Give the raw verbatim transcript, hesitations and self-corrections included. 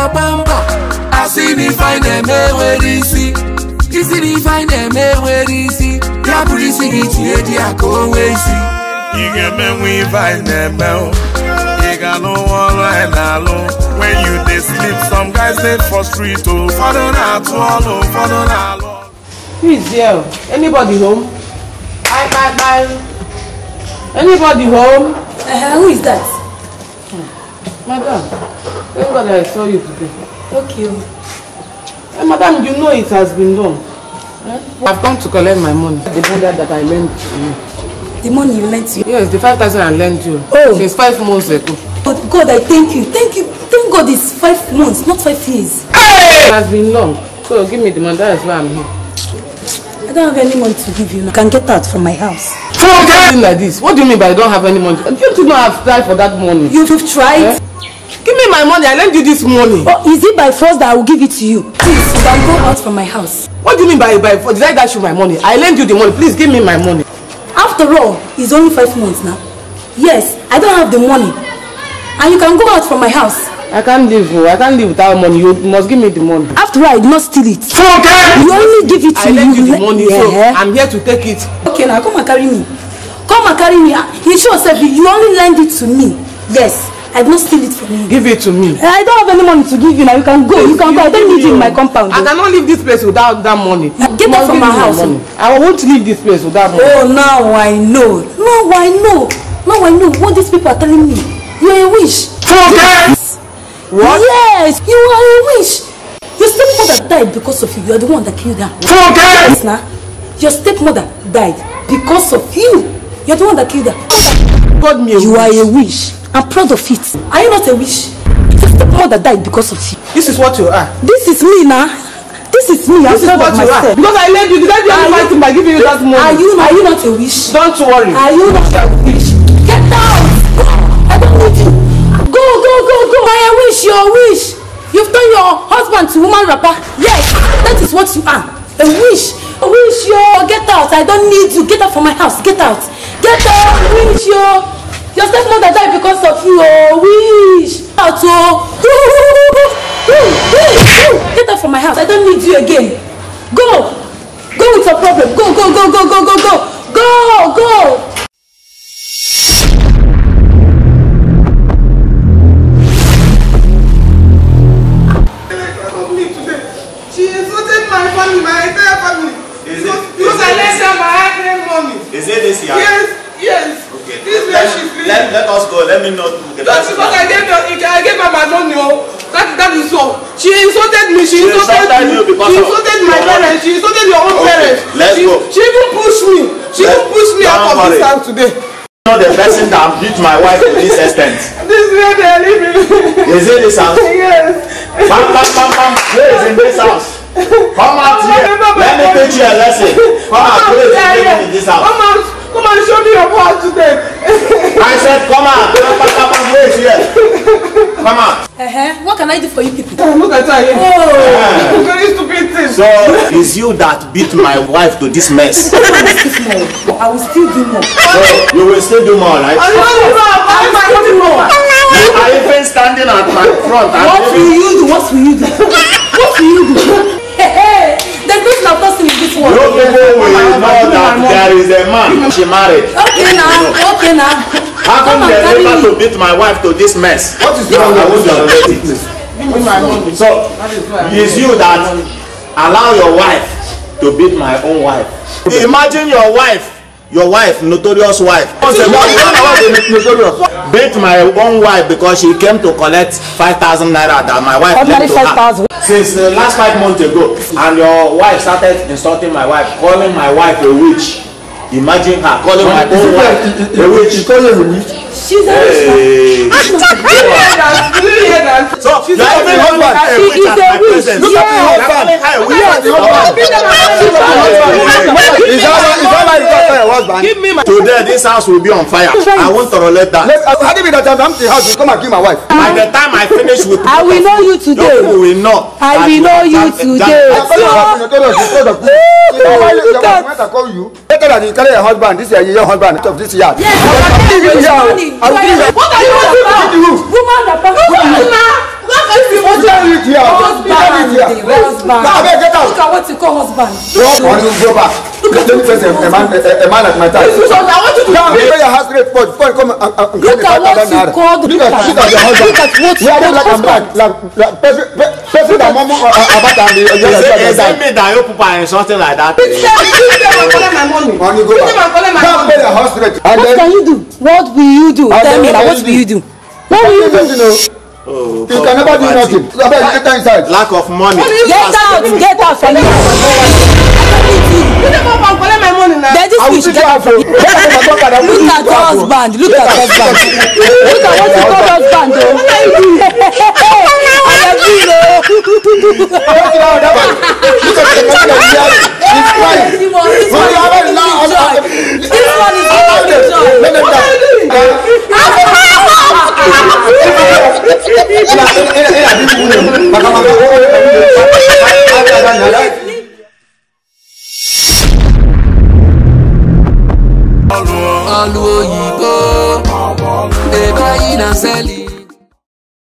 na bamba. I see me find them where is he? You see me find them where is he? Yeah, police it here, they are going way see. You get me we find them now. You got no one right now. When you they sleep, some guys they for street to follow now, follow, follow now. Who is here? Anybody home? Bye bye bye. Anybody home? Uh, who is that? Madam, everybody I saw you today. Okay. Hey, madam, you know it has been done. Eh? I've come to collect my money. The brother that I lent you. The money you lent you? Yes, the five thousand I lent you. Oh. Since five months ago. But God, I thank you. Thank you. Thank God it's five months, not five years. Hey! It has been long. So give me the money. That is why I'm here. I don't have any money to give you. I can get out from my house. Something like this. What do you mean by I don't have any money? You do not have tried for that money. You've tried? Eh? Give me my money, I lend you this money. Oh, is it by force that I will give it to you? Please, you can go out from my house. What do you mean by by force? Did I dash you my money? I lend you the money, please give me my money. After all, it's only five months now. Yes, I don't have the money. And you can go out from my house. I can't live, I can't live without money. You must give me the money. After all, I must steal it. So okay. You only give it to I you. I lend you the money, yeah. So I'm here to take it. Okay, now come and carry me. Come and carry me. You show yourself, you only lend it to me. Yes. I don't steal it from you. Give it to me. I don't have any money to give you now. You can go. Please, you can go. I don't need you in my compound. I cannot leave this place without that money. Now get out from my house. I won't leave this place without money. Oh, now I know. Now I know. Now I know what these people are telling me. You are a witch. Okay. What? Yes, you are a witch. Your stepmother died because of you. You are the one that killed her. Okay. Yes, now. Your stepmother died because of you. You are the one that killed her. God me. You are a witch. I'm proud of it. Are you not a witch? It's your stepmother died because of you. This is what you are. This is me now. This is me. I'm proud of myself. Because I led you. Did I do anything by giving you that money? Are you not, are you not a witch? Don't worry. Are you not a witch? Get down. I don't need you. Go, go, go, go. I am a witch. You're a witch. You've turned your husband to woman rapper. Yes. That is what you are. A witch. A witch. Yo. Get out. I don't need you. Get out from my house. Get out. Get out. Witch. Yo. Your stepmother died because of you, oh, wish! Out, oh! Get out from my house, I don't need you again! Go! Go with your problem! Go, go, go, go, go, go, go! Go, go! She insulted my family, my entire family! Is it? Because I lent her my hard-earned money! Is it this year? Yes, yes! Okay. This way she free. Let, let us go. Let me know. That's because I gave her, I gave her my money. That that is all. She insulted me. She, she insulted me. You she insulted my parents. She insulted your own okay. parents. Let's she, go. She even pushed me. She even pushed me out of this house today. You know the person that beat my wife to this extent. This way they are living. Is it this house? Yes. Bam bam bam bam. Who is in this house? Come out here. Let me teach you a lesson. Come out. Who is living in this house? Come and show me your part today. I said, come on, come on. Uh-huh. What can I do for you people? Oh, look at her here. Yeah. Oh, very stupid thing. So, it's you that beat my wife to this mess. I will still do more. I will still do more. So, you will still do more, right? I will still do more. I will still do more. You are even standing at my front. What will you do? What will you do? What will you do? You people will know that there is a man she married. Okay now, okay now. How come they are able to beat my wife to this mess? What is wrong? I won't tolerate it. So, it's you that allow your wife to beat my own wife. Imagine your wife, your wife, notorious wife. Beat my own wife because she came to collect five thousand naira that my wife lent to her. Since uh, last five months ago, and your wife started insulting my wife, calling my wife a witch. Imagine her calling my own wife a witch. She's a witch. She's a witch. So, you're even calling her a witch at my presence. Look at her calling her a witch. Is that why you got fire, husband? Today, this house will be on fire. I won't tolerate that. How do you mean that I'm empty house? You come and kill my wife. By the time I finish with you, I will know you today. You will know. I will know you today. Look at. Your husband, this is your husband of this year. Yes, I will give you. What are you doing? Woman, woman, woman. What will you do? Tell me, what will you do? What will you do? Oh, you can never do nothing. Get inside. Lack of money. Get out. Get out from here. You never want to collect my money now. I will take you out. Look at your husband. Look at your husband. Look at what you call husband. What are you doing? I am doing. Look at that one. Look at the man of God. He's crying. This one is joy. This one is joy. What are you doing? Hello,